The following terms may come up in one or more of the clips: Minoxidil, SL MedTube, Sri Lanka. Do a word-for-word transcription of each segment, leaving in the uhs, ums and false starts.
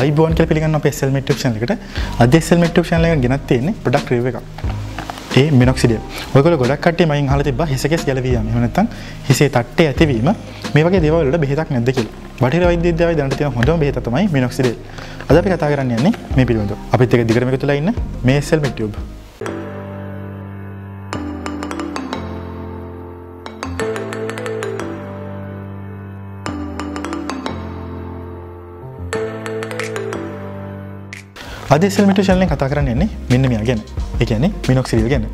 අයිබෝන් කියලා පිළිගන්න අපේ S L MedTube channel එකට. අද S L MedTube channel එක ගෙනත් තියෙන්නේ product review එකක්. ඒ Minoxidil. ඔයගොල්ලෝ ගොඩක් කට්ටිය මයින් අහලා තිබ්බා හිසකෙස් ගැලවී යෑම. එහෙම නැත්නම් හිසේ තට්ටේ ඇතිවීම මේ වගේ දේවල් වලට බෙහෙතක් නැද්ද කියලා. බටහිර වෛද්‍ය විද්‍යාවේ දැනට තියෙන හොඳම බෙහෙත තමයි Minoxidil. අද අපි කතා කරන්න යන්නේ මේ පිළිබඳව. අපිත් එක දිගටම එකතුලා ඉන්න මේ S L MedTube. අද S L MedTube channel එක කතා කරන්න යන්නේ මෙන්න මෙයා ගැන. ඒ කියන්නේ Minoxidil ගැන.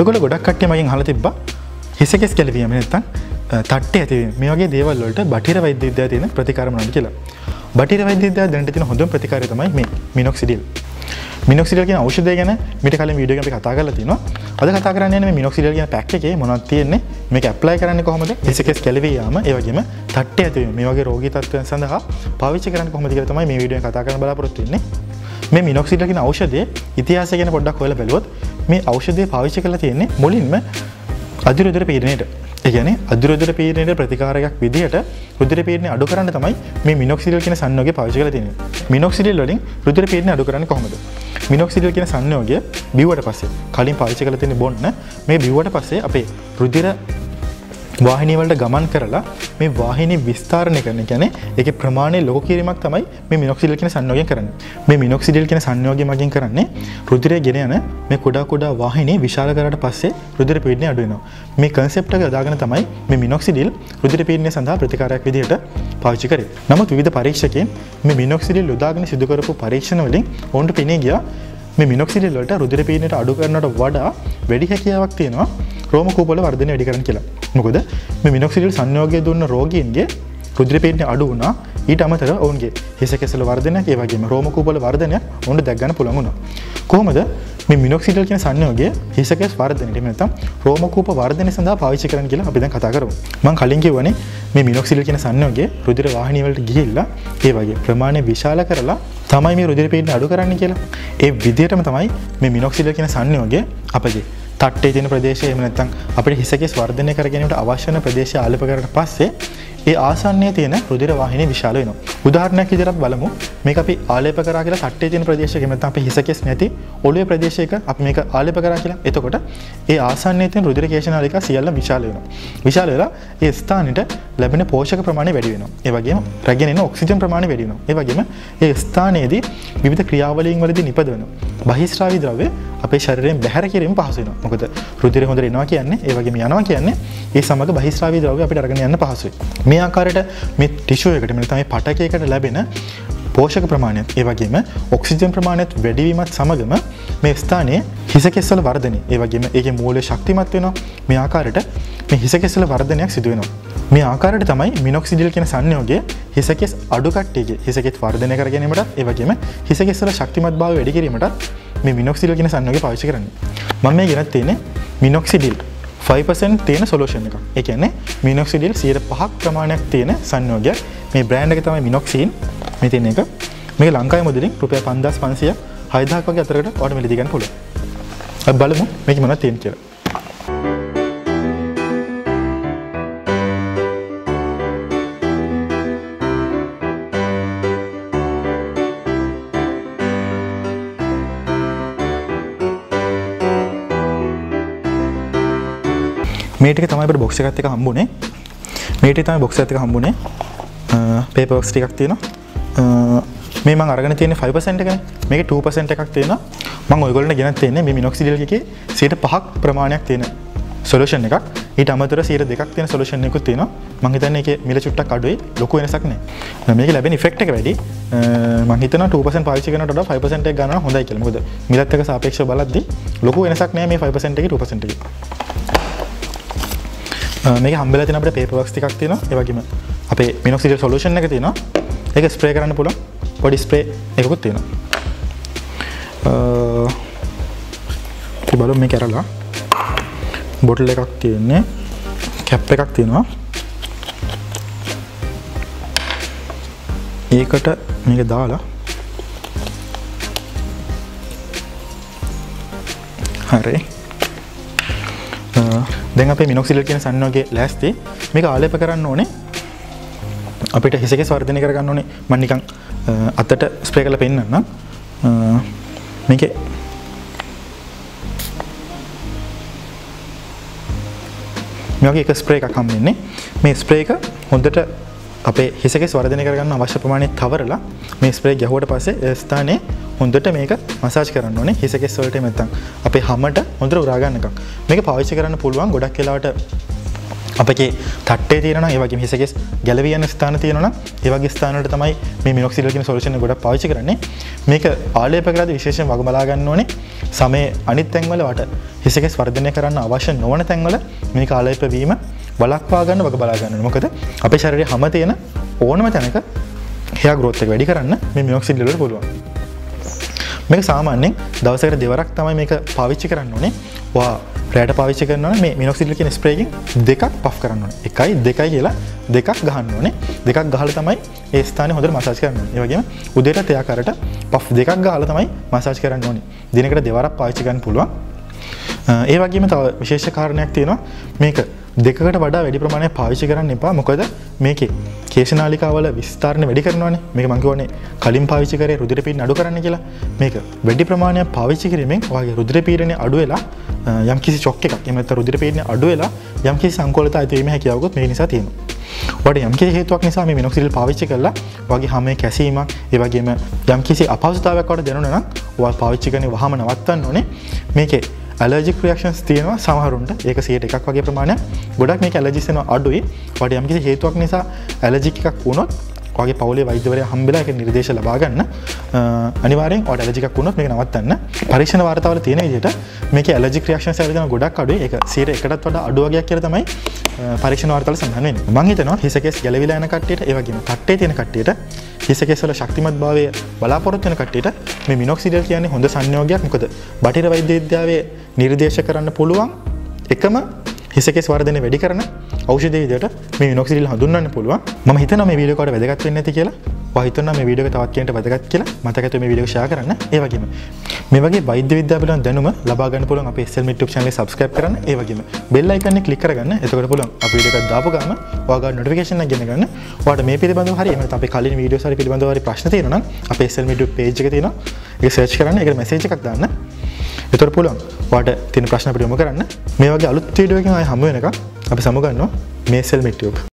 ඔයගොල්ලෝ ගොඩක් කට්ටිය මගෙන් අහලා තිබ්බා හිසකෙස් ගැලවීම නැත්තම් තට්ටේ ඇතිවීම. මේ වගේ දේවල් වලට බටහිර වෛද්‍ය විද්‍යාවේ තියෙන ප්‍රතිකාර මොනවද කියලා. බටහිර වෛද්‍ය විද්‍යාවේ දැනට තියෙන හොඳම ප්‍රතිකාරය තමයි මේ Minoxidil. Minoxidil කියන ඖෂධය ගැන මීට කලින් වීඩියෝ එකක් අපි කතා කරලා තිනවා. අද කතා කරන්න යන්නේ මේ Minoxidil කියන පැක් එකේ මොනවද තියෙන්නේ? මේක ඇප්ලයි කරන්නේ කොහොමද? හිසකෙස් ගැලවී යාම, ඒ වගේම තට්ටේ ඇතිවීම මේ වගේ රෝගී තත්ත්වයන් සඳහා පාවිච්චි කරන්න කොහොමද කියලා තමයි මේ වීඩියෝ එක කතා කරන්න බලාපොරොත්තු වෙන්නේ. මේ Minoxidil කියන ඖෂධයේ ඉතිහාසය ගැන පොඩ්ඩක් හොයලා බලුවොත් මේ ඖෂධය පාවිච්චි කරලා තියෙන්නේ මුලින්ම අධිර උදර පීඩනයට. ඒ කියන්නේ අධිර උදර පීඩනයේ ප්‍රතිකාරයක් විදිහට රුධිර පීඩනය අඩු කරන්න තමයි මේ Minoxidil කියන සංයෝගය පාවිච්චි කරලා තියෙන්නේ. Minoxidil වලින් රුධිර පීඩනය අඩු කරන්නේ කොහොමද? Minoxidil කියන සංයෝගය බිව්වට පස්සේ කලින් පාවිච්චි කරලා තියෙන බොන්න මේ බිව්වට පස්සේ අපේ රුධිර වාහිනිය වලට ගමන් කරලා මේ වාහිනී විස්තරණය කරන කියන්නේ ඒකේ ප්‍රමාණය ලොකු කිරීමක් තමයි මේ Minoxidil කියන සංයෝගයෙන් කරන්නේ. මේ Minoxidil කියන සංයෝගය මගින් කරන්නේ රුධිරය ගෙන යන මේ කුඩා කුඩා වාහිනී විශාල කරාට පස්සේ රුධිර පීඩනය අඩු වෙනවා. මේ concept එක යොදාගෙන තමයි මේ Minoxidil රුධිර පීඩනය සඳහා ප්‍රතිකාරයක් විදිහට පාවිච්චි කරේ. නමුත් විවිධ පරීක්ෂකයන් මේ Minoxidil යොදාගෙන සිදු කරපු පරීක්ෂණ වලින් ඔවුන්ට පෙනී ගියා මේ Minoxidil වලට රුධිර පීඩනයට අඩු කරනවට වඩා වැඩි හැකියාවක් තියෙනවා රෝම කූප වල වර්ධනය වැඩි කරන්න කියලා. මොකද මේ Minoxidil සංයෝගය දුන්න රෝගීන්ගේ රුධිර පීඩනය අඩු වුණා. ඊට අමතරව ඔවුන්ගේ හිස කෙසල වර්ධනයක්, ඒ වගේම රෝම කූප වල වර්ධනයක් ඔවුන්ට දැක් ගන්න පුළුවන් වුණා. කොහොමද මේ Minoxidil කියන සංයෝගය හිස කෙස් වර්ධනයට එහෙම නැත්නම් රෝම කූප වර්ධනය සඳහා පාවිච්චි කරන්න කියලා අපි දැන් කතා කරමු. මම කලින් කියවනේ මේ Minoxidil කියන සංයෝගය රුධිර වාහිනිය වලට ගිහිල්ලා ඒ වගේ ප්‍රමාණය විශාල කරලා තමයි මේ රුධිර පීඩනය අඩු කරන්න කියලා. ඒ විදිහටම තමයි මේ Minoxidil කියන සංයෝගය අපගේ තට්ටේ තියෙන ප්‍රදේශය එහෙම නැත්නම් අපේ හිසකෙස් වර්ධනය කර ගැනීමට අවශ්‍ය වෙන ප්‍රදේශය ආලප කරලා පස්සේ ඒ ආසන්නයේ තියෙන රුධිර වාහිනිය විශාල වෙනවා. උදාහරණයක් විදිහට අපි බලමු. මේක අපි ආලප කරා කියලා තට්ටේ තියෙන ප්‍රදේශය එහෙම නැත්නම් අපේ හිසකෙස් නැති ඔළුවේ ප්‍රදේශයක අපි මේක ආලප කරා කියලා. එතකොට ඒ ආසන්නයේ තියෙන රුධිර කේශනාලිකා සියල්ල විශාල වෙනවා. විශාල වෙලා ඒ ස්ථානෙට ලැබෙන පෝෂක ප්‍රමාණය වැඩි වෙනවා. ඒ වගේම රැගෙන එන ඔක්සිජන් ප්‍රමාණය වැඩි වෙනවා. ඒ වගේම ඒ ස්ථානයේදී විවිධ ක්‍රියාවලීන් වලදී නිපදවන බහිස්රාවි ද්‍රව්‍ය අපේ ශරීරයෙන් බැහැර කිරීම පහසු වෙනවා. මොකද රුධිරය හොඳට එනවා කියන්නේ ඒ වගේම යනවා කියන්නේ ඒ සමග බහිස්රාවි ද්‍රව්‍ය අපිට අරගෙන යන්න පහසුයි. මේ ආකාරයට මේ ටිෂු එකට මෙන්න තමයි පටකයකට ලැබෙන පෝෂක ප්‍රමාණයත් ඒ වගේම ඔක්සිජන් ප්‍රමාණයත් වැඩිවීමත් සමගම මේ ස්ථානයේ හිසකෙස් වල වර්ධනය ඒ වගේම ඒකේ මූලය ශක්තිමත් වෙනවා. මේ ආකාරයට මේ හිසකෙස් වල වර්ධනයක් සිදු වෙනවා. මේ ආකාරයට තමයි Minoxidil කියන සංයෝගය හිසකෙස් අඩු කට්ටියගේ හිසකෙස් වර්ධනය කර ගැනීමටත් ඒ වගේම හිසකෙස් වල ශක්තිමත්භාවය වැඩි කිරීමටත් මේ Minoxidil කියන සංයෝගය පාවිච්චි කරන්නේ. මම මේ ගෙනත් තියෙන්නේ Minoxidil five percent තියෙන සොලියුෂන් එකක්. ඒ කියන්නේ Minoxidil one hundred five ක් ප්‍රමාණයක් තියෙන සංයෝගයක්. මේ බ්‍රෑන්ඩ් එක තමයි Minoxin. මේ තියෙන එක. මේක ලංකාවේ මුදලින් රුපියල් පන්දාස් පන්සීය හයදාහක් වගේ අතරකට ඔයාලට මෙලි දී ගන්න පුළුවන්. අපි බලමු මේක මොනවද තියෙන්නේ කියලා. මේ ටික තමයි අපිට බොක්ස් එකත් එක හම්බුනේ. මේ ටික තමයි බොක්ස් එකත් එක හම්බුනේ. පේපර් බොක්ස් ටිකක් තියෙනවා. මේ මම අරගෙන තියෙන්නේ five percent එකනේ. මේකේ two percent එකක් තියෙනවා. මම ඔයගොල්ලන්ට ගෙනත් තියෙන්නේ මේ Minoxidil එකේ one hundred five ක් ප්‍රමාණයක් තියෙන සොලියුෂන් එකක්. ඊට අමතරව one hundred two ක් තියෙන සොලියුෂන් එකකුත් තියෙනවා. මම හිතන්නේ ඒකේ මිල චුට්ටක් අඩුයි. ලොකු වෙනසක් නැහැ. මේකේ ලැබෙන ඉෆෙක්ට් එක වැඩි. මම හිතනවා two percent පාවිච්චි කරනට වඩා five percent එක ගන්නවා හොඳයි කියලා. මොකද මිලත් එක්ක සාපේක්ෂව බලද්දී ලොකු වෙනසක් නැහැ මේ five percent එකේ two percent එකේ. මේක හම්බෙලා තියෙන අපිට paper box ටිකක් තියෙනවා. ඒ වගේම අපේ Minoxidil solution එක තියෙනවා. ඒක ස්ප්‍රේ කරන්න පුළුවන්. පොඩි ස්ප්‍රේ එකකුත් තියෙනවා. අ අපි බලමු මේක ඇරලා. බොටල් එකක් තියෙන්නේ. කැප් එකක් තියෙනවා. ඒකට මේක දාලා හරි. දැන් අපේ Minoxidil කියන සංයෝගයේ ලෑස්ති මේක ආලේප කරන්න ඕනේ. අපිට හිසකේ වර්ධනය කර ගන්න ඕනේ. මම නිකන් අතට ස්ප්‍රේ කරලා පෙන්නන්නම්. මේකේ මේ වගේ එක ස්ප්‍රේ එකක් හම් වෙන්නේ. මේ ස්ප්‍රේ එක හොඳට අපේ හිසකේ වර්ධනය කර ගන්න අවශ්‍ය ප්‍රමාණය තවරලා මේ ස්ප්‍රේ ගැහුවට පස්සේ ඒ ස්ථානයේ හොඳට මේක මසාජ් කරන්න ඕනේ හිසකෙස් වලට නැත්නම් අපේ හැමට හොඳට උරා ගන්නකම්. මේක පාවිච්චි කරන්න පුළුවන් ගොඩක් වෙලාවට අපේ තට්ටේ තියෙනවා නම් ඒ වගේම හිසකෙස් ගැලවී යන ස්ථාන තියෙනවා නම් ඒ වගේ ස්ථාන වලට තමයි මේ මිනොක්සිඩිල් කියන සොලියුෂන් එක ගොඩක් පාවිච්චි කරන්නේ. මේක ආලේප කරලාදී විශේෂයෙන් වග බලා ගන්න ඕනේ. සමේ අනිත් තැන් වල වට හිසකෙස් වර්ධනය කරන්න අවශ්‍ය නොවන තැන් වල මේ ආලේප වීම වළක්වා ගන්න වග බලා ගන්න ඕනේ. මොකද අපේ ශරීරයේ හැම තියෙන ඕනම තැනක hair growth එක වැඩි කරන්න මේ මිනොක්සිඩිල් වලට පුළුවන්. මේක සාමාන්‍යයෙන් දවසකට දෙවරක් තමයි මේක පාවිච්චි කරන්න ඕනේ. ඔයා රැයට පාවිච්චි කරනවා නම් මේ මිනොක්සිඩිල් කියන ස්ප්‍රේ එකෙන් දෙකක් පෆ් කරන්න ඕනේ. එකයි දෙකයි කියලා දෙකක් ගහන්න ඕනේ. දෙකක් ගහලා තමයි ඒ ස්ථානේ හොඳට මසාජ් කරන්න ඕනේ. ඒ වගේම උදේට එයා කරට පෆ් දෙකක් ගහලා තමයි මසාජ් කරන්න ඕනේ. දිනකට දෙවරක් පාවිච්චි කරන්න පුළුවන්. ඒ වගේම තව විශේෂ කාරණයක් තියෙනවා. මේක දෙකකට වඩා වැඩි ප්‍රමාණයක් පාවිච්චි කරන්න එපා. මොකද මේකේ කේශනාලිකාවල විස්තරණය වැඩි කරනවානේ. මේක මම කියවනේ කලින් පාවිච්චි කරේ රුධිර පීඩන අඩු කරන්න කියලා. මේක වැඩි ප්‍රමාණයක් පාවිච්චි කිරීමෙන් ඔයාගේ රුධිර පීඩනය අඩු වෙලා යම්කිසි shock එකක් එහෙම නැත්නම් රුධිර පීඩනය අඩු වෙලා යම්කිසි සංකෝලතාවය තීවීමේ හැකියාවකුත් මේ නිසා තියෙනවා. ඔයාට යම්කිසි හේතුවක් නිසා මේ මිනොක්සිඩිල් පාවිච්චි කළා ඔයාගේ හැමේ කැසීමක් ඒ වගේම යම්කිසි අපහසුතාවයක් ඔයාට දැනුණා නම් ඔයා පාවිච්චි කරන්නේ වහම නවත්තන්න ඕනේ. මේකේ ඇලර්ජික් රියැක්ෂන්ස් තියෙනවා සමහරුන්ට. ඒක සියයට එකක් වගේ ප්‍රමාණයක්. ගොඩක් මේක ඇලර්ජිස් වෙනවා අඩුයි. ඔයාට යම්කිසි හේතුවක් නිසා ඇලර්ජික් එකක් වුණොත් ඔයාගේ පවුලේ වෛද්‍යවරයා හම්බෙලා ඒක නිර්දේශ ලබා ගන්න. අනිවාර්යෙන් ඔයාට ඇලර්ජික් එකක් වුණොත් මේක නවත්තන්න. පරීක්ෂණ වාර්තාවල තියෙන විදිහට මේකේ ඇලර්ජික් රියැක්ෂන්ස් ඇවිල්ලා තියෙනවා ගොඩක් අඩුයි. ඒක සියයට එකටත් වඩා අඩු වගේක් කියලා තමයි පරීක්ෂණ වාර්තාවල සඳහන් වෙන්නේ. මම හිතනවා හිසකෙස් ගැලවිලා යන කට්ටියට ඒ වගේම තට්ටේ තියෙන කට්ටියට හිසකෙස් වල ශක්තිමත් භාවය බලාපොරොත්තු වෙන කට්ටියට මේ මිනොක්සිඩිල් කියන්නේ හොඳ සංයෝගයක්. මොකද බටහිර වෛද්‍ය විද්‍යාවේ නිර්දේශ කරන්න පුළුවන් එකම හිසකෙස් වර්ධනය වැඩි කරන ඖෂධය විදිහට මේ මිනොක්සිඩිල් හඳුන්වන්න පුළුවන්. මම හිතනවා මේ වීඩියෝ එකට වැදගත් වෙන්නේ නැති කියලා. ඔයා හිතනවා මේ වීඩියෝ එක තවත් කෙනෙක්ට වැදගත් කියලා. මතක තෝ මේ වීඩියෝ ෂෙයා කරන්න. ඒ වගේම මේ වගේ වෛද්‍ය විද්‍යාව පිළිබඳ දැනුම ලබා ගන්න පුළුවන් අපේ S L MedTube channel එක subscribe කරන්න. ඒ වගේම bell icon එක click කරගන්න. එතකොට පුළුවන් අපි වීඩියෝ එකක් දාපු ගමන් ඔයා ගන්න notification එක ගෙන ගන්න. ඔයාට මේ පිළිබඳව හරි එහෙම නැත්නම් අපේ කලින් වීඩියෝස් හරි පිළිබඳව හරි ප්‍රශ්න තියෙනවා නම් අපේ S L MedTube page එක තියෙනවා. ඒක search කරන්න. ඒකට message එකක් දාන්න. එතකොට පුළුවන් ඔයාට තියෙන ප්‍රශ්න අපිට යොමු කරන්න. මේ වගේ අලුත් වීඩියෝ එකකින් ආයෙ හමු වෙනකම් අපි සමු ගන්නවා මේ S L MedTube.